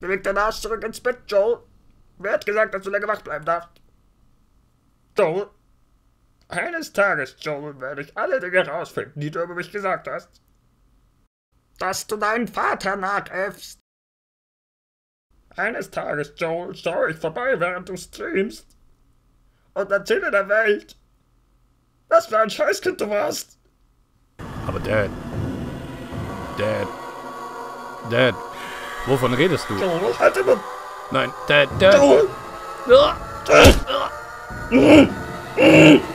Bewegt deinen Arsch zurück ins Bett, Joel. Wer hat gesagt, dass du länger wach bleiben darfst? Joel. Eines Tages, Joel, werde ich alle Dinge herausfinden, die du über mich gesagt hast. Dass du deinen Vater nachäffst. Eines Tages, Joel, schaue ich vorbei, während du streamst. Und erzähle der Welt, was für ein Scheißkind du warst. Aber Dad, wovon redest du? Joel, halt immer. Nein, Dad. Joel.